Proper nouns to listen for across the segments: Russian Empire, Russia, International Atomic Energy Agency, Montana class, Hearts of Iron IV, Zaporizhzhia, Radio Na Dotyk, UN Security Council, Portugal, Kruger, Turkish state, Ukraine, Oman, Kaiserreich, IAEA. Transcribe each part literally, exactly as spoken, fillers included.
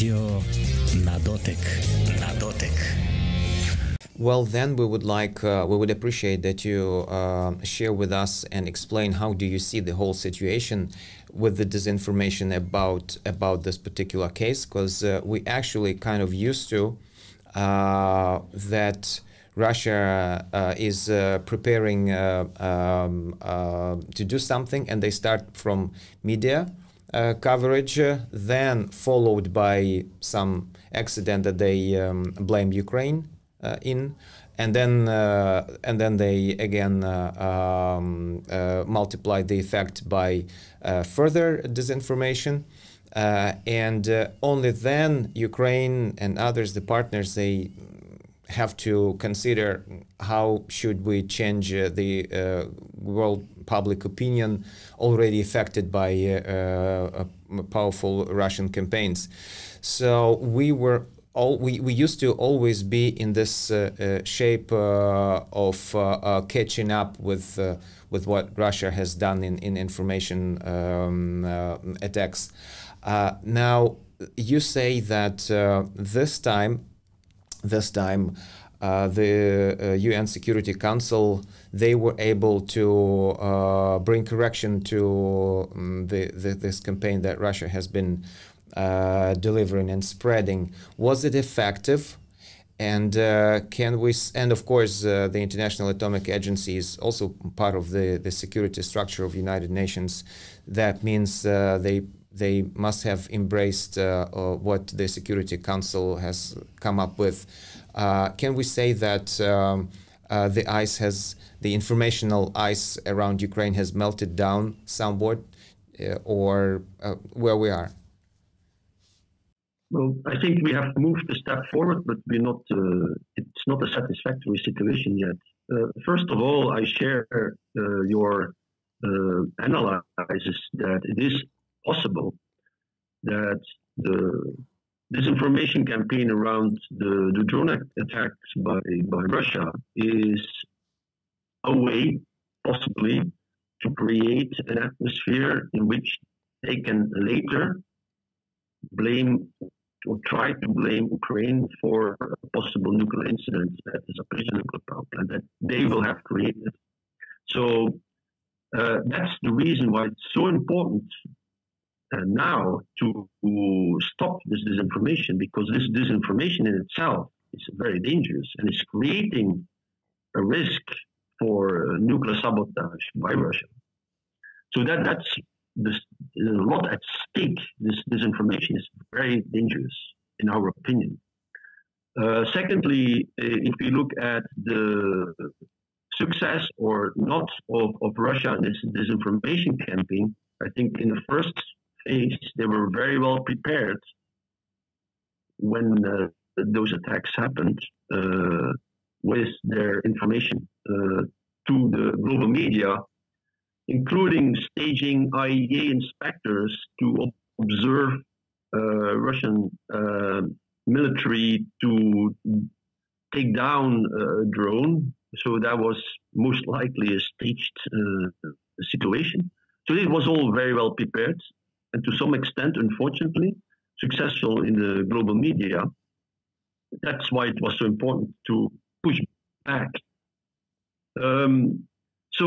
Radio Na Dotyk. Na Dotyk. Well, then we would like, uh, we would appreciate that you uh, share with us and explain how do you see the whole situation with the disinformation about about this particular case, because uh, we actually kind of used to uh, that Russia uh, is uh, preparing uh, um, uh, to do something, and they start from media Uh, coverage, uh, then followed by some accident that they um, blame Ukraine uh, in, and then uh, and then they again uh, um, uh, multiply the effect by uh, further disinformation, uh, and uh, only then Ukraine and others, the partners, they have to consider how should we change uh, the uh, world public opinion already affected by uh, uh, powerful Russian campaigns. So we were all we, we used to always be in this uh, uh, shape uh, of uh, uh, catching up with uh, with what Russia has done in in information um, uh, attacks. Uh, now you say that uh, this time. This time, uh, the uh, U N Security Council, they were able to uh, bring correction to um, the, the, this campaign that Russia has been uh, delivering and spreading. Was it effective? And uh, can we? And of course, uh, the International Atomic Agency is also part of the the security structure of United Nations. That means uh, they. They must have embraced uh, uh, what the Security Council has come up with. Uh, can we say that um, uh, the ice has, the informational ice around Ukraine has melted down somewhat, uh, or uh, where we are? Well, I think we have moved a step forward, but we're not. Uh, it's not a satisfactory situation yet. Uh, first of all, I share uh, your uh, analysis that it is possible that the disinformation campaign around the, the drone attacks by, by Russia is a way, possibly, to create an atmosphere in which they can later blame or try to blame Ukraine for a possible nuclear incident at the Zaporizhzhia nuclear power plant that they will have created. So uh, that's the reason why it's so important And now to stop this disinformation, because this disinformation in itself is very dangerous and is creating a risk for nuclear sabotage by Russia. So that that's this, a lot at stake. This disinformation is very dangerous, in our opinion. Uh, secondly, if we look at the success or not of, of Russia in this disinformation campaign, I think in the first they were very well prepared when uh, those attacks happened uh, with their information uh, to the global media, including staging I A E A inspectors to observe uh, Russian uh, military to take down a drone. So that was most likely a staged uh, situation. So it was all very well prepared, and to some extent, unfortunately, successful in the global media. That's why it was so important to push back. Um, so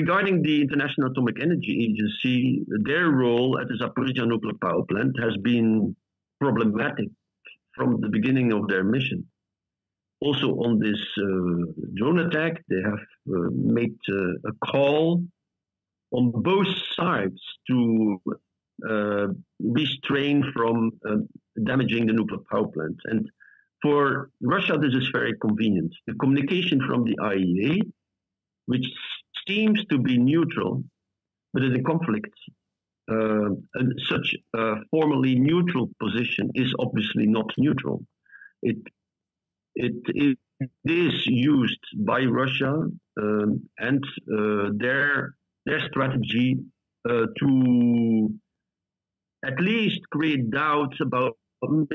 regarding the International Atomic Energy Agency, their role at the Zaporizhzhia nuclear power plant has been problematic from the beginning of their mission. Also on this uh, drone attack, they have uh, made uh, a call on both sides to Uh, restrain from uh, damaging the nuclear power plant. And for Russia, this is very convenient. The communication from the I A E A, which seems to be neutral, but in a conflict, uh, and such a formally neutral position is obviously not neutral. It, it, it is used by Russia um, and uh, their, their strategy uh, to at least create doubts about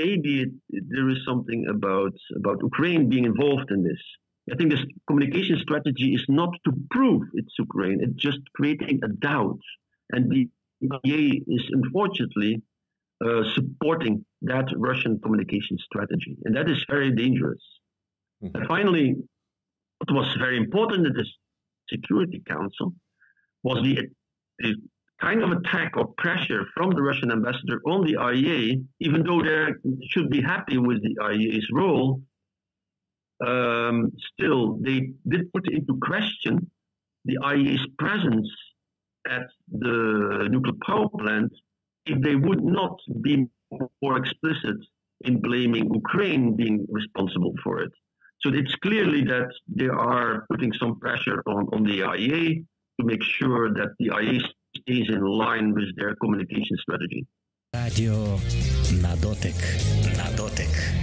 maybe it, there is something about, about Ukraine being involved in this. I think this communication strategy is not to prove it's Ukraine, it's just creating a doubt. And the I A E A is unfortunately uh, supporting that Russian communication strategy. And that is very dangerous. Mm-hmm. And finally, what was very important at the Security Council was the, the kind of attack or pressure from the Russian ambassador on the I A E A, even though they should be happy with the I A E A's role. Um, still, they did put into question the I A E A's presence at the nuclear power plant if they would not be more explicit in blaming Ukraine being responsible for it. So it's clearly that they are putting some pressure on, on the I A E A to make sure that the I A E A stays in line with their communication strategy. Radio Na Dotyk. Na Dotyk.